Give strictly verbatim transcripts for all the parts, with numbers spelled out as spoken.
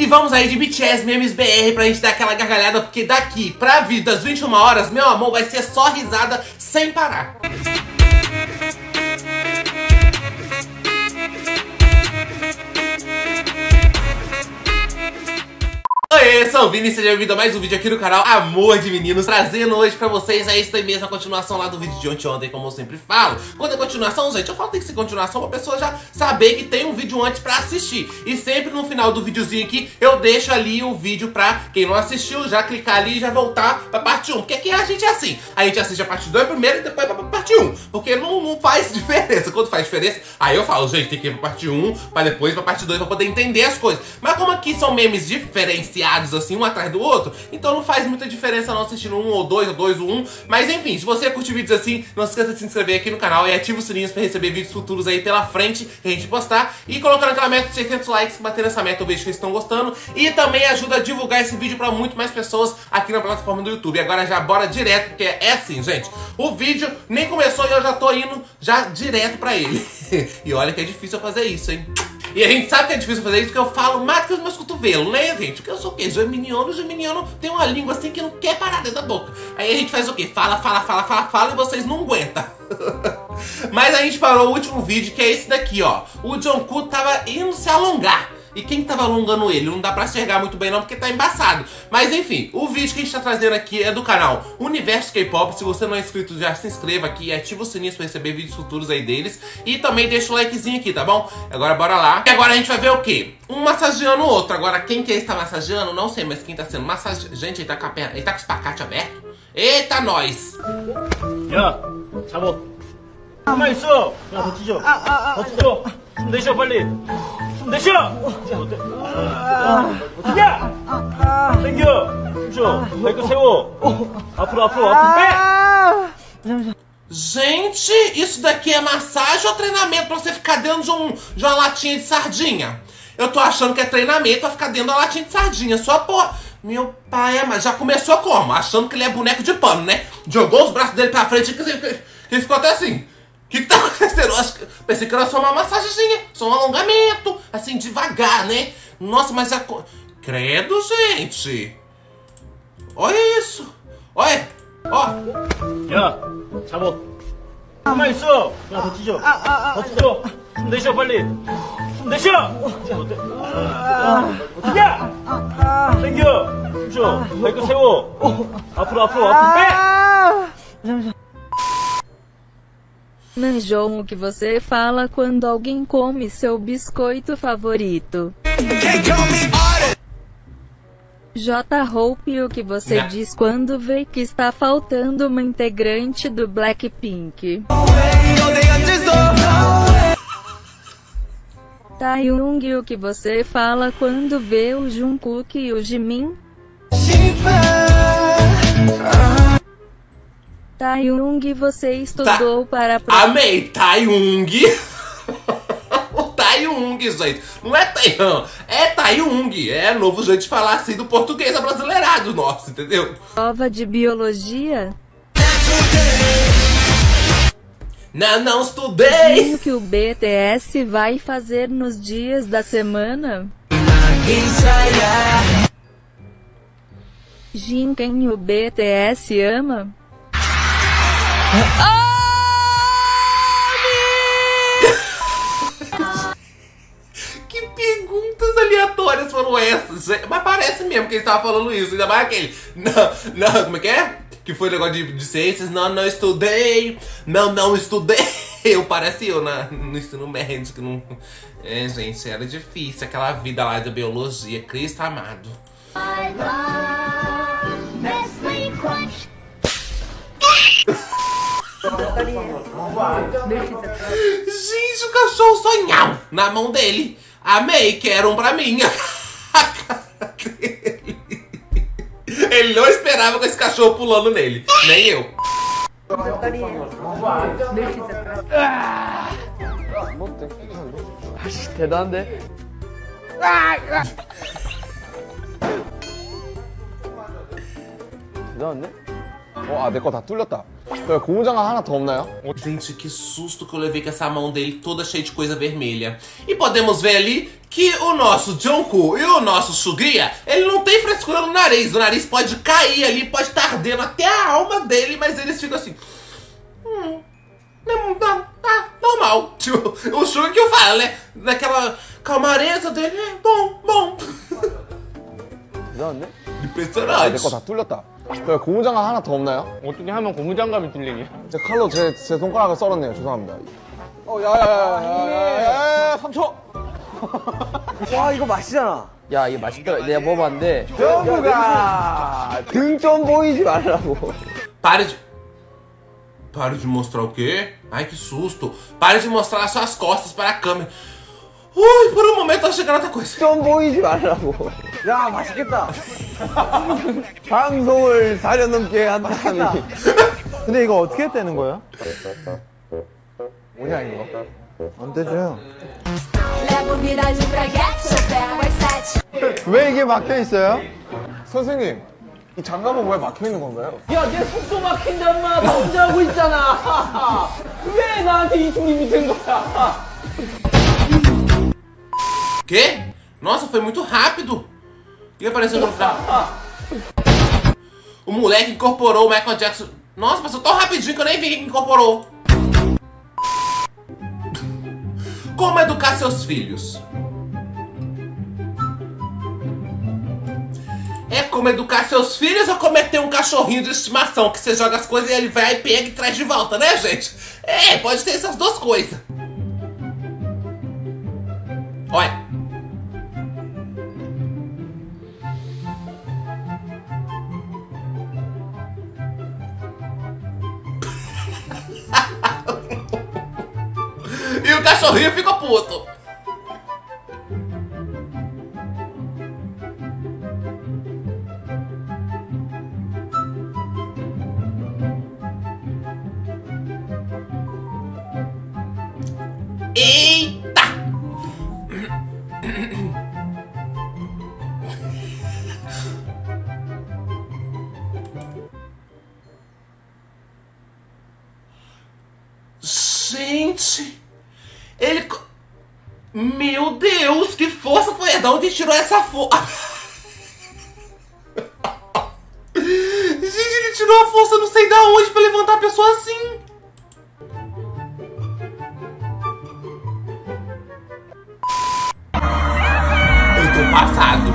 E vamos aí de B T S Memes B R pra gente dar aquela gargalhada, porque daqui pra vida às vinte e uma horas, meu amor, vai ser só risada sem parar. Oi, eu sou o Vini, seja bem-vindo a mais um vídeo aqui no canal Amor de Meninos, trazendo hoje pra vocês aí esta mesma continuação lá do vídeo de ontem, ontem, como eu sempre falo. Quando é continuação, gente, eu falo que tem que ser continuação pra pessoa já saber que tem um vídeo antes pra assistir. E sempre no final do videozinho aqui, eu deixo ali o vídeo pra quem não assistiu, já clicar ali e já voltar pra parte um. Porque aqui a gente é assim, a gente assiste a parte dois primeiro e depois pra parte um. Porque não, não faz diferença, quando faz diferença, aí eu falo, gente, tem que ir pra parte um, pra depois pra parte dois, pra poder entender as coisas. Mas como aqui são memes diferenciados, assim, um atrás do outro, então não faz muita diferença não assistindo um ou dois, ou dois ou um. Mas enfim, se você curte vídeos assim, não se esqueça de se inscrever aqui no canal e ativa os sininhos pra receber vídeos futuros aí pela frente que a gente postar. E colocando aquela meta de seiscentos likes, batendo essa meta, eu vejo que vocês estão gostando. E também ajuda a divulgar esse vídeo pra muito mais pessoas aqui na plataforma do YouTube. Agora já bora direto, porque é assim, gente, o vídeo nem começou e eu já tô indo já direto pra ele. E olha que é difícil eu fazer isso, hein? E a gente sabe que é difícil fazer isso, porque eu falo mais que os meus cotovelos, né, gente? Porque eu sou o quê? Geminiano, e geminiano tem uma língua assim que não quer parar dentro da boca. Aí a gente faz o quê? Fala, fala, fala, fala, fala e vocês não aguentam. Mas a gente parou o último vídeo, que é esse daqui, ó. O Jungkook tava indo se alongar. E quem tava alongando ele? Não dá pra enxergar muito bem não, porque tá embaçado. Mas enfim, o vídeo que a gente tá trazendo aqui é do canal Universo K-Pop. Se você não é inscrito, já se inscreva aqui e ativa o sininho pra receber vídeos futuros aí deles. E também deixa o likezinho aqui, tá bom? Agora bora lá. E agora a gente vai ver o quê? Um massageando o outro. Agora quem que está massageando, não sei, mas quem tá sendo massageado... Gente, ele tá com a perna... Ele tá com o espacate aberto? Eita, nós! Já, acabou. Calma isso! Não, tijou. Não, tijou. Deixa eu falar. 내쉬어! 어때? 어떻게? 당겨! 쭉! 발끝 세워! 앞으로, 앞으로, 앞으로 빼! Gente, isso daqui é massagem ou treinamento pra você ficar dentro de, um, de uma latinha de sardinha? Eu tô achando que é treinamento pra ficar dentro da latinha de sardinha, só por... Meu pai, mas já começou como? Achando que ele é boneco de pano, né? Jogou os braços dele pra frente e ele ficou até assim. O que, que tá acontecendo? Eu acho que, pensei que era só uma massagenzinha, só um alongamento, assim, devagar, né? Nossa, mas a... Credo, gente! Olha isso! Olha! Ó! Já, acabou! Calma isso! Já, 더 찢어! 더 찢어! 좀 내쉬어, 빨리! 좀 내쉬어! 어때? 어떻게? 당겨! 쭉! 발끝 세워! 앞으로, 앞으로, 앞으로 빼! Namjoon, o que você fala quando alguém come seu biscoito favorito? J-Hope, o que você yeah. diz quando vê que está faltando uma integrante do BLACKPINK? Taehyung, o que você fala quando vê o Jungkook e o Jimin? Taehyung, você estudou Ta para... Amei! Taehyung! O Taehyung, gente! Não é Taehyung, é Taehyung! É novo jeito de falar assim do português abrasileirado nosso, entendeu? Prova de biologia? Não, não estudei! O que o B T S vai fazer nos dias da semana? Jin, quem o B T S ama? Que perguntas aleatórias foram essas? Mas parece mesmo que ele estava falando isso, ainda mais aquele. Não, não, como é que é? Que foi o negócio de, de ciências? Não, não estudei. Não, não estudei. Eu parece eu na, no ensino médio que não. É, gente, era difícil aquela vida lá da biologia. Cristo amado. I love Nestle Crunch. Gente, o cachorro sonhou na mão dele. Amei, quero um pra mim. A cara dele. Ele não esperava com esse cachorro pulando nele. Nem eu. 야, 고무장갑 하나 더 없나요? Gente, que susto que eu levei com essa mão dele toda cheia de coisa vermelha. E podemos ver ali que o nosso Jungkook e o nosso Suga, ele não tem frescura no nariz. O nariz pode cair ali, pode estar ardendo até a alma dele, mas eles ficam assim... Hum, não dá... Ah, normal. Tipo, o Suga que eu falo, né? Naquela calmareza dele, bom, bom. 미안한데? Impressionante. 내 거 다 뚫렸다. 야, 고무장갑 하나 더 없나요? 어떻게 하면 고무장갑이 뚫리니? 제 칼로 제, 제 손가락을 썰었네요. 죄송합니다. 어, 야야야야야야야 삼 초! 와, 이거 맛있잖아. 야, 이거 맛있다. 내가 먹어봤는데. 정우가 등 좀 보이지 말라고. 빠르지. Pare de mostrar o quê? Ai, que susto. Pare de mostrar as suas costas para a câmera. Ui, por um momento eu achei que era outra coisa. 좀 보이지 말라고. 야, 맛있겠다. 방송을 사려넘게 한다니. 근데 이거 어떻게 떼는 거야? 뭐냐, 이거? 안 떼줘요. 왜 이게 막혀 있어요? 선생님. 이 장갑은 왜 막혀있는 건가요? 야, 내 속도 막힌단 말 나 혼자 하고 있잖아. 왜 나한테 이 소리 된 거야? Que? Nossa, foi muito rápido. E apareceu no final. O moleque incorporou o Michael Jackson. Nossa, passou tão rapidinho que eu nem vi quem incorporou. Como educar seus filhos? É como educar seus filhos ou como é ter um cachorrinho de estimação que você joga as coisas e ele vai, pega e traz de volta, né, gente? É, pode ter essas duas coisas. Olha. E o cachorrinho fica puto. Eita! Gente! Ele... Meu Deus! Que força foi essa? De onde tirou essa força? Gente, ele tirou a força não sei da onde pra levantar a pessoa assim! Passado.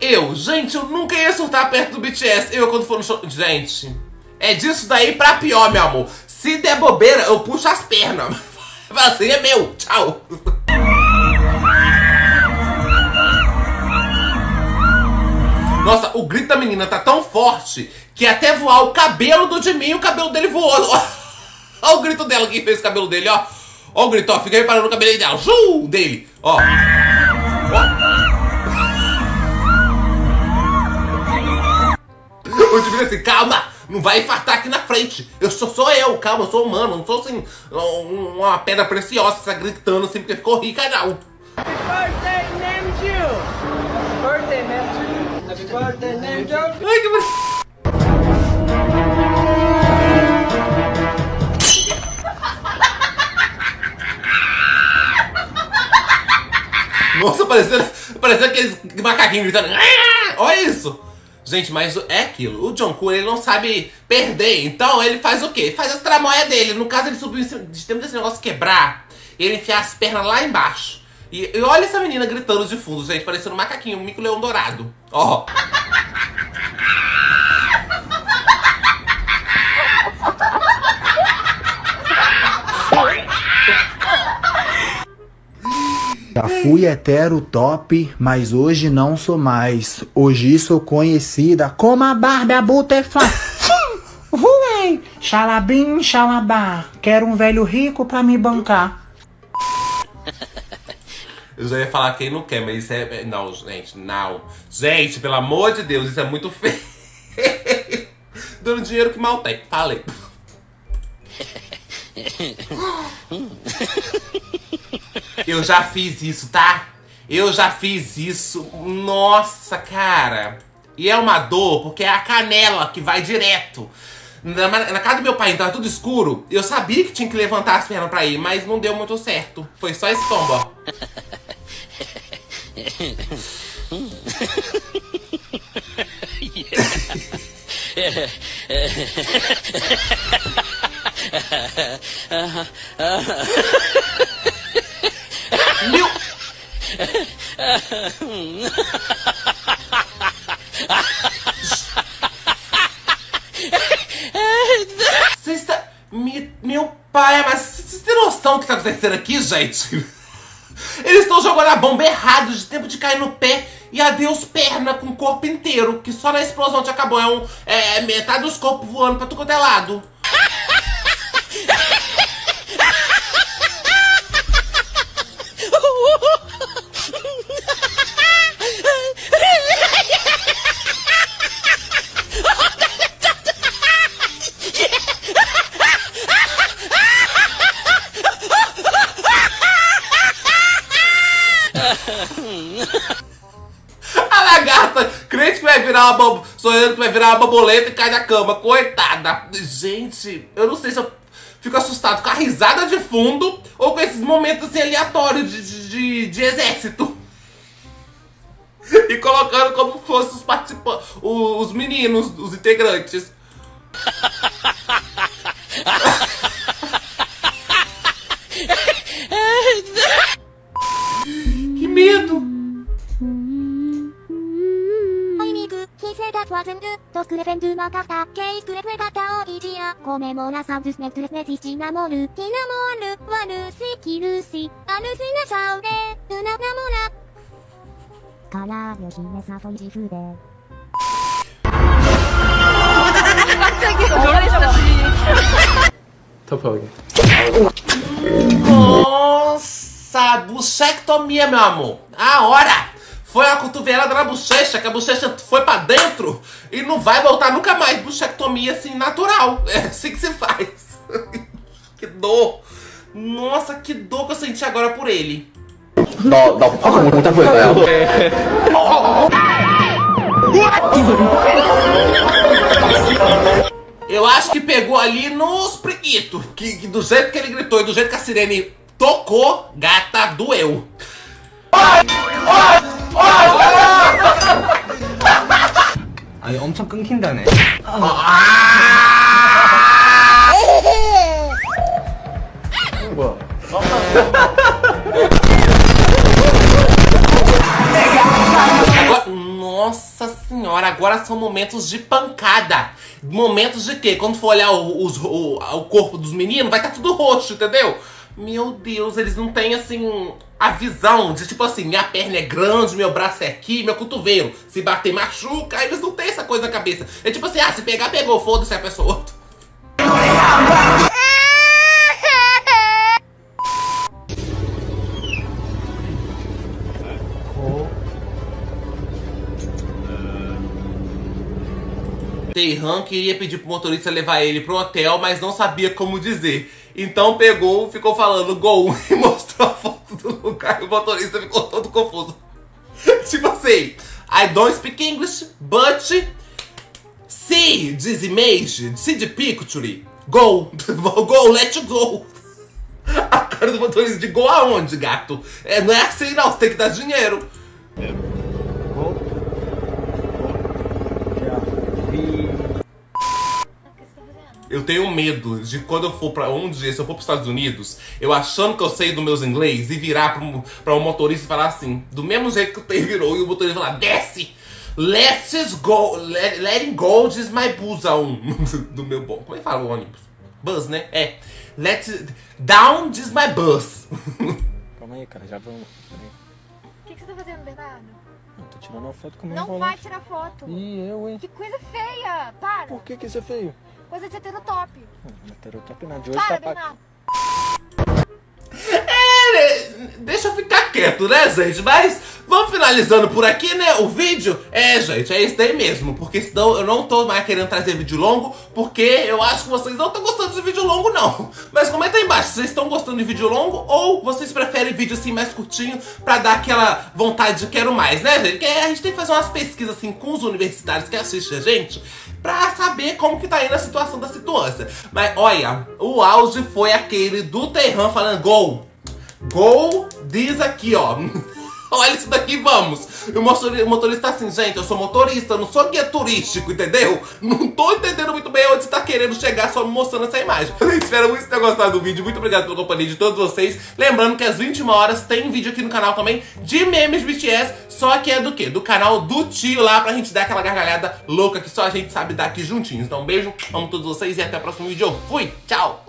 Eu, gente, eu nunca ia surtar perto do B T S. Eu, quando for no show... Gente, é disso daí pra pior, meu amor. Se der bobeira, eu puxo as pernas. Fala assim, é meu. Tchau. Nossa, o grito da menina tá tão forte que até voar o cabelo do Jimin, o cabelo dele voou. Olha o grito dela, quem fez o cabelo dele, ó. Olha o grito, ó. Fica reparando no cabelo dela. Ju, dele, ó. Ó. Eu digo assim, calma, não vai infartar aqui na frente. Eu sou só eu, calma, eu sou humano, não sou assim uma pedra preciosa, tá gritando assim porque ficou rica, não. Happy birthday, Namjoon! Birthday, Namjoon! Happy birthday, Namjoon! Ai, que bonito! Nossa, parecendo, parecendo aqueles macaquinhos gritando. Olha isso! Gente, mas é aquilo, o Jungkook, ele não sabe perder, então ele faz o quê? Faz as tramóias dele, no caso ele subiu em cima, de tempo desse negócio quebrar, ele enfiar as pernas lá embaixo. E, e olha essa menina gritando de fundo, gente, parecendo um macaquinho, um mico-leão dourado. Ó. Já fui hetero top, mas hoje não sou mais. Hoje sou conhecida como a Barbie Butterfly. Ruim! Xalabim, xalabá. Quero um velho rico pra me bancar. Eu já ia falar quem não quer, mas isso é... Não, gente, não. Gente, pelo amor de Deus, isso é muito feio. Dando dinheiro que mal tem. Falei. Eu já fiz isso, tá? Eu já fiz isso. Nossa, cara. E é uma dor, porque é a canela que vai direto. Na, na casa do meu pai, então, era tudo escuro. Eu sabia que tinha que levantar as pernas pra ir, mas não deu muito certo. Foi só esse tombo, ó. Meu... Vocês estão... Me... Meu pai, mas vocês têm noção do que tá acontecendo aqui, gente? Eles estão jogando a bomba errado, de tempo de cair no pé. E adeus perna com o corpo inteiro, que só na explosão te acabou. É, um, é, é metade dos corpos voando pra tudo quanto é lado. Virar uma bambu... Sonhando que vai virar uma bamboleta e cai da cama. Coitada. Gente, eu não sei se eu fico assustado com a risada de fundo ou com esses momentos assim, aleatórios de, de, de, de exército. E colocando como fossem os participantes, os, os meninos, os integrantes. Que medo. Nossa, buchectomia, meu amor. A hora! Foi a cotovelada na bochecha, que a bochecha foi pra dentro e não vai voltar nunca mais. Bochectomia, assim, natural. É assim que se faz. Que dor. Nossa, que dor que eu senti agora por ele. Dá, dá muita coisa. Eu acho que pegou ali nos preguitos. Que, que do jeito que ele gritou e do jeito que a sirene tocou, gata, doeu. 아니 엄청 끊긴다네. 뭐야? Nossa senhora, agora são momentos de pancada. Momentos de quê? Quando for olhar o, os, o, o corpo dos meninos, vai estar tudo roxo, entendeu? Meu Deus, eles não têm, assim, a visão de, tipo assim, minha perna é grande, meu braço é aqui, meu cotovelo. Se bater, machuca. Eles não têm essa coisa na cabeça. É tipo assim, ah, se pegar, pegou, foda-se a pessoa. Taehyung queria pedir pro motorista levar ele pro hotel, mas não sabia como dizer. Então pegou, ficou falando gol e mostrou a foto do lugar. E o motorista ficou todo confuso. Tipo assim, I don't speak English, but see this image, see the picture, go, go, let's go. A cara do motorista de gol aonde, gato? É, não é assim não, você tem que dar dinheiro. É. Eu tenho medo de quando eu for pra um dia, se eu for pros Estados Unidos, eu achando que eu sei do meus inglês e virar pra um, pra um motorista e falar assim, do mesmo jeito que o Tae virou, e o motorista falar, desce! Let's go! Let, letting go is my bus on. Do meu bom. Como é que fala o ônibus? Bus, né? É. Let's down is my bus. Calma aí, cara, já vamos. O que, que você tá fazendo, Bernardo? Tô tirando uma foto com o meu Não volante. Vai tirar foto. E eu, hein? Que coisa feia! Para! Por que que isso é feio? Coisa de heterotop. Heterotop não, de hoje para, tá pra... Ele... Deixa eu ficar quieto, né, gente? Mas vamos finalizando por aqui, né, o vídeo. É, gente, é isso daí mesmo, porque senão eu não tô mais querendo trazer vídeo longo, porque eu acho que vocês não estão gostando de vídeo longo, não. Mas comenta aí embaixo se vocês estão gostando de vídeo longo ou vocês preferem vídeo assim mais curtinho pra dar aquela vontade de quero mais, né, gente? Porque a gente tem que fazer umas pesquisas assim com os universitários que assistem a gente pra saber como que tá aí na situação da situação. Mas olha, o auge foi aquele do Taehyung falando gol. Gol diz aqui, ó. Olha isso daqui, vamos. E o motorista assim, gente, eu sou motorista, eu não sou guia turístico, entendeu? Não tô entendendo muito bem onde você tá querendo chegar só me mostrando essa imagem. Eu espero muito que tenham gostado do vídeo. Muito obrigado pela companhia de todos vocês. Lembrando que às vinte e uma horas tem vídeo aqui no canal também de memes B T S. Só que é do quê? Do canal do tio lá, pra gente dar aquela gargalhada louca que só a gente sabe dar aqui juntinhos. Então um beijo, amo todos vocês e até o próximo vídeo. Fui, tchau!